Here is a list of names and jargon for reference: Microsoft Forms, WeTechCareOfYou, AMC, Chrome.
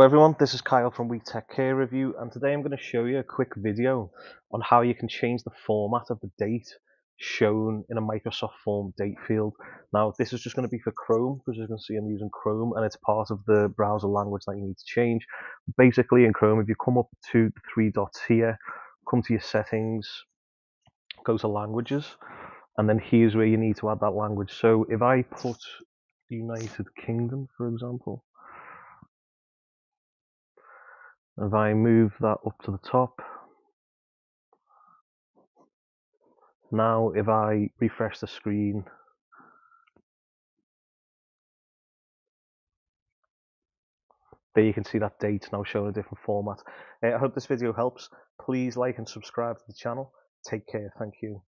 Hello everyone, this is Kyle from We Tech Care Review, and today I'm going to show you a quick video on how you can change the format of the date shown in a Microsoft Form date field. Now this is just going to be for Chrome, because as you can see I'm using Chrome and it's part of the browser language that you need to change. Basically in Chrome, if you come up to the three dots here, come to your settings, go to languages, and then here's where you need to add that language. So if I put United Kingdom, for example, if I move that up to the top, now if I refresh the screen, there you can see that date now shown in a different format. I hope this video helps. Please like and subscribe to the channel. Take care. Thank you.